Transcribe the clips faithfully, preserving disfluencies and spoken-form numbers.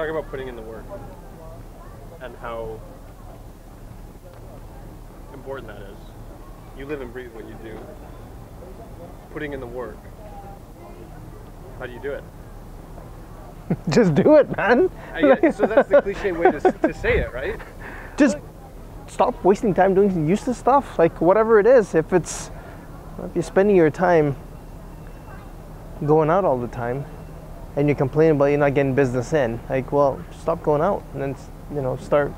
talk about putting in the work and how important that is. You live and breathe what you do. Putting in the work. How do you do it? Just do it, man. I get, so that's the cliche way to, to say it, right? Just like, stop wasting time doing useless stuff. Like whatever it is, if it's if you're spending your time going out all the time, and you complain about you're not getting business in, like, well, stop going out and then, you know, start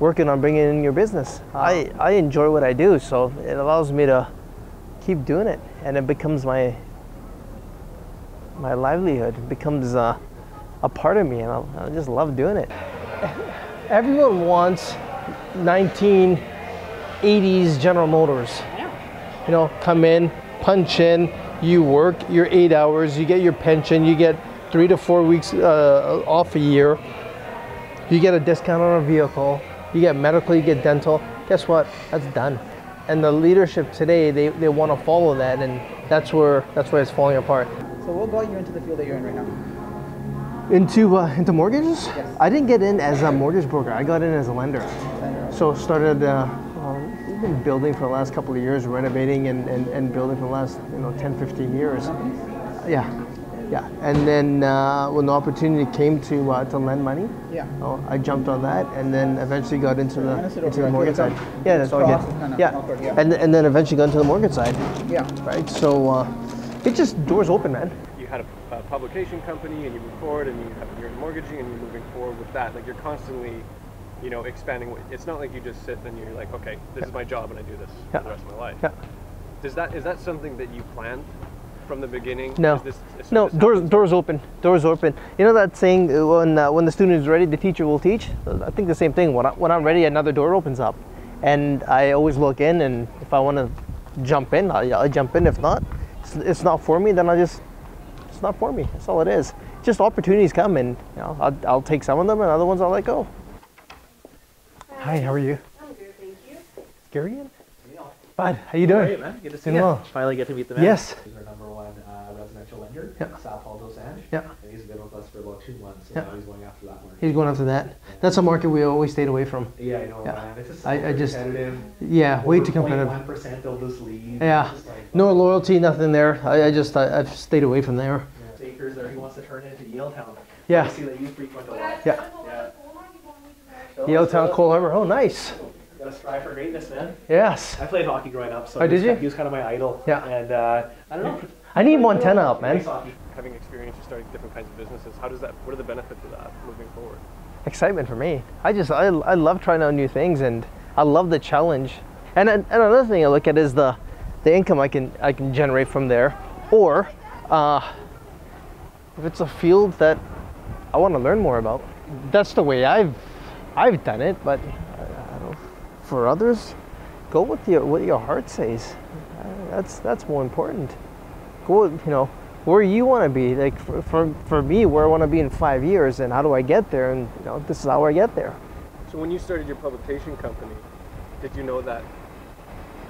working on bringing in your business. Wow. I, I enjoy what I do, so it allows me to keep doing it, and it becomes my my livelihood. It becomes a, a part of me, and I, I just love doing it. Everyone wants nineteen eighties General Motors. Yeah. You know, come in, punch in, you work your eight hours, you get your pension, you get three to four weeks uh, off a year, you get a discount on a vehicle, you get medical, you get dental. Guess what? That's done. And the leadership today, they, they want to follow that, and that's where that's where it's falling apart. So what got you into the field that you're in right now? Into uh, into mortgages? Yes. I didn't get in as a mortgage broker. I got in as a lender. lender. So started. Uh, We've been building for the last couple of years, renovating and, and, and building for the last, you know, ten, fifteen years. Yeah, yeah. And then uh, when the opportunity came to uh, to lend money, yeah, oh, I jumped on that, and then eventually got into the into the mortgage side. Yeah, that's all good. Yeah, and and then eventually got into the mortgage side. Yeah, right. So uh, it just doors open, man. You had a, a publication company, and you move forward, and you have, you're in mortgaging, and you're moving forward with that. Like you're constantly, you know, expanding. It's not like you just sit and you're like, okay, this yeah. is my job and I do this yeah. for the rest of my life. Yeah. Does that, is that something that you planned from the beginning? No, is this, is no, this doors, doors open, doors open. You know that saying, when uh, when the student is ready, the teacher will teach? I think the same thing. When, I, when I'm ready, another door opens up. And I always look in, and if I want to jump in, I, I jump in. If not, it's, it's not for me, then I just, it's not for me. That's all it is. Just opportunities come, and you know, I'll, I'll take some of them and other ones I'll let go. Hi, how are you? I'm good, thank you. Gary? Yeah. Bud, how you doing? How are you, man? Good to see you. Well. Finally get to meet the man. Yes. He's our number one uh, residential lender, yeah. South Hall Dos Anjos. Yeah. And he's been with us for about two months, so yeah. now he's going after that market. He's going after that. Yeah. That's a market we always stayed away from. Yeah, I know, yeah. man. It's just, I, I just competitive. Yeah, way too competitive. one percent they'll just leave. Yeah. Just like, no loyalty, nothing there. I, I just, I, I've stayed away from there. Yeah. Acres there, he wants to turn it into Yale Town. Yeah. I see that you frequent a lot. Yeah. yeah. yeah. Yale Town, Cole Harbor. Oh, nice. Gotta strive for greatness, man. Yes. I played hockey growing up, so oh, did you? He was kind of my idol. Yeah. And uh, I don't know. I need Montana up, man. Having experience of starting different kinds of businesses, how does that? What are the benefits of that moving forward? Excitement for me. I just I, I love trying out new things, and I love the challenge. And, and another thing I look at is the the income I can I can generate from there, or uh, if it's a field that I want to learn more about. That's the way I've. I've done it, but I don't, for others, go with your, what your heart says. That's that's more important. Go, you know, where you want to be. Like for, for for me, where I want to be in five years, and how do I get there? And you know, this is how I get there. So when you started your publication company, did you know that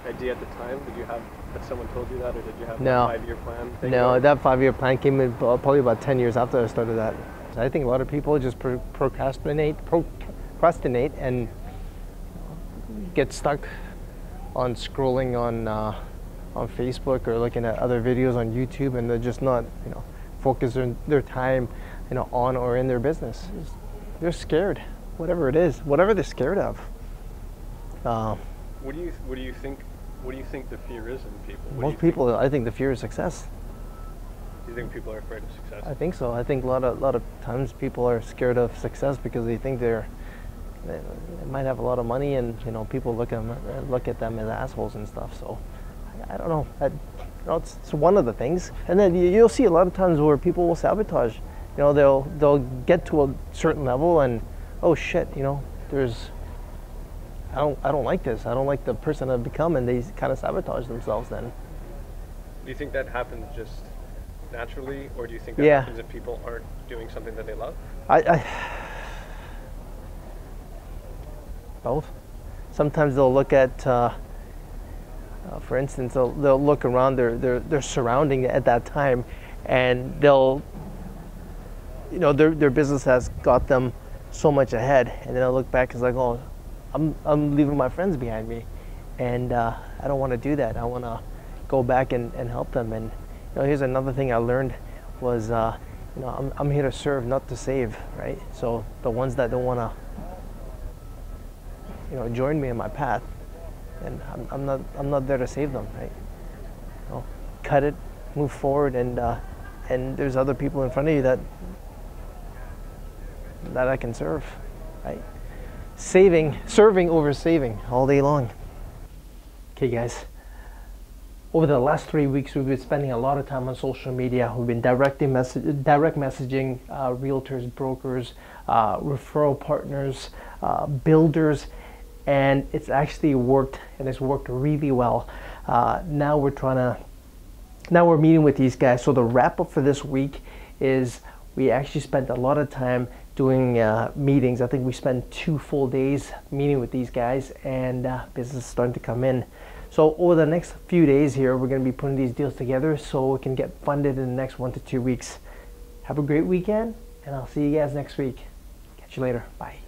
idea at the time? Did you have that someone told you that, or did you have no. that five-year plan? Thing no, there? That five-year plan came in probably about ten years after I started that. I think a lot of people just pro procrastinate. Pro procrastinate and get stuck on scrolling on uh, on Facebook or looking at other videos on YouTube, and they're just not, you know, focusing their time, you know, on or in their business. They're scared, whatever it is, whatever they're scared of. Uh, what do you What do you think? What do you think the fear is in people? What most people, think? I think the fear is success. Do you think people are afraid of success? I think so. I think a lot of a lot of times people are scared of success because they think they're They might have a lot of money, and you know, people look at them, look at them as assholes and stuff. So, I, I don't know. I, you know, it's, it's one of the things. And then you, you'll see a lot of times where people will sabotage. You know, they'll they'll get to a certain level, and oh shit, you know, there's I don't I don't like this. I don't like the person I've become, and they kind of sabotage themselves. Then, do you think that happens just naturally, or do you think that yeah. happens if people aren't doing something that they love? I. I Both. Sometimes they'll look at, uh, uh, for instance, they'll, they'll look around their, their, their surrounding at that time, and they'll you know, their, their business has got them so much ahead. And then I look back, it's like, oh, I'm, I'm leaving my friends behind me. And uh, I don't want to do that. I want to go back and, and help them. And you know, here's another thing I learned was, uh, you know, I'm, I'm here to serve, not to save, right? So the ones that don't want to, you know, join me in my path, and I'm, I'm not, I'm not there to save them, right? You know, cut it, move forward, and uh, and there's other people in front of you that that I can serve, right? Saving, serving over saving all day long. Okay, guys. Over the last three weeks, we've been spending a lot of time on social media. We've been directing message, direct messaging uh, realtors, brokers, uh, referral partners, uh, builders, and it's actually worked, and it's worked really well. Uh, now we're trying to, now we're meeting with these guys. So the wrap up for this week is we actually spent a lot of time doing uh, meetings. I think we spent two full days meeting with these guys, and uh, business is starting to come in. So over the next few days here, we're going to be putting these deals together so it can get funded in the next one to two weeks. Have a great weekend, and I'll see you guys next week. Catch you later. Bye.